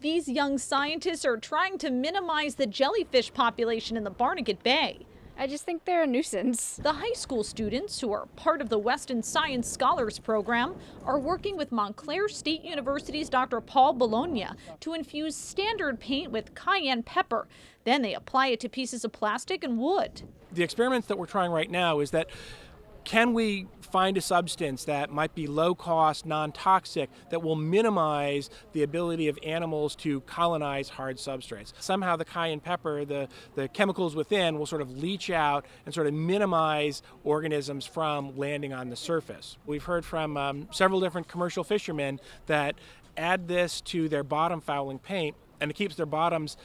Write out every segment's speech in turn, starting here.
these young scientists are trying to minimize the jellyfish population in the Barnegat Bay. I just think they're a nuisance. The high school students, who are part of the Weston Science Scholars Program, are working with Montclair State University's Dr. Paul Bologna to infuse standard paint with cayenne pepper. Then they apply it to pieces of plastic and wood. The experiments that we're trying right now is that, can we find a substance that might be low cost, non-toxic, that will minimize the ability of animals to colonize hard substrates? Somehow the cayenne pepper, the chemicals within, will sort of leach out and sort of minimize organisms from landing on the surface. We've heard from several different commercial fishermen that add this to their bottom fouling paint, and it keeps their bottoms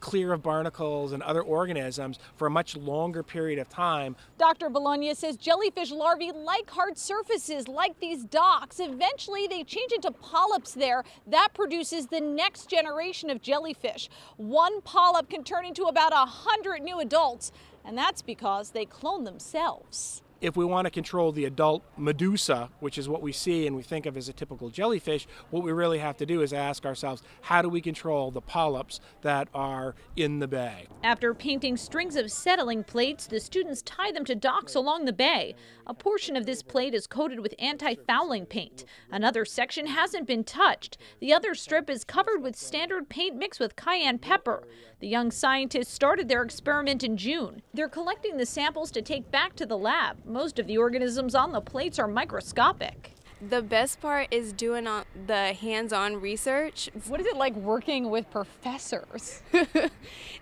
clear of barnacles and other organisms for a much longer period of time. Dr. Bologna says jellyfish larvae like hard surfaces, like these docks. Eventually they change into polyps there. That produces the next generation of jellyfish. One polyp can turn into about 100 new adults, and that's because they clone themselves. If we want to control the adult Medusa, which is what we see and we think of as a typical jellyfish, what we really have to do is ask ourselves, how do we control the polyps that are in the bay? After painting strings of settling plates, the students tie them to docks along the bay. A portion of this plate is coated with anti-fouling paint. Another section hasn't been touched. The other strip is covered with standard paint mixed with cayenne pepper. The young scientists started their experiment in June. They're collecting the samples to take back to the lab. Most of the organisms on the plates are microscopic. The best part is doing the hands-on research. What is it like working with professors?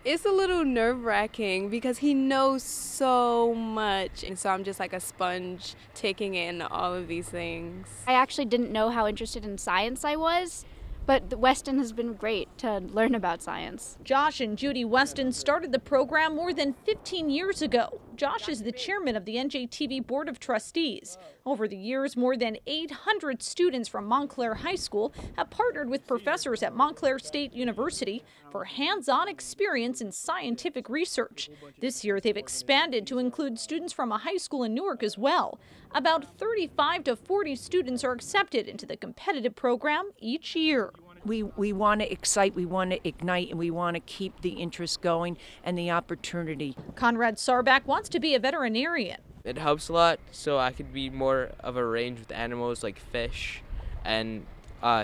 It's a little nerve-wracking because he knows so much, and so I'm just like a sponge taking in all of these things. I actually didn't know how interested in science I was, but Weston has been great to learn about science. Josh and Judy Weston started the program more than 15 years ago. Josh is the chairman of the NJTV Board of Trustees. Over the years, more than 800 students from Montclair High School have partnered with professors at Montclair State University for hands-on experience in scientific research. This year, they've expanded to include students from a high school in Newark as well. About 35 to 40 students are accepted into the competitive program each year. We want to excite, we want to ignite, and we want to keep the interest going and the opportunity. Conrad Sarbak wants to be a veterinarian. It helps a lot, so I could be more of a range with animals like fish and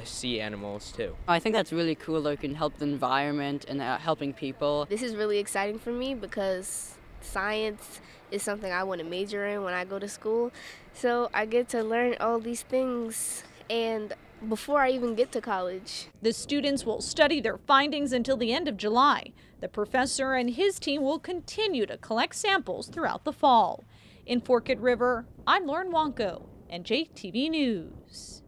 sea animals too. I think that's really cool that it can help the environment and helping people. This is really exciting for me because science is something I want to major in when I go to school. So I get to learn all these things and before I even get to college. The students will study their findings until the end of July. The professor and his team will continue to collect samples throughout the fall. In Forked River, I'm Lauren Wanko, NJTV News.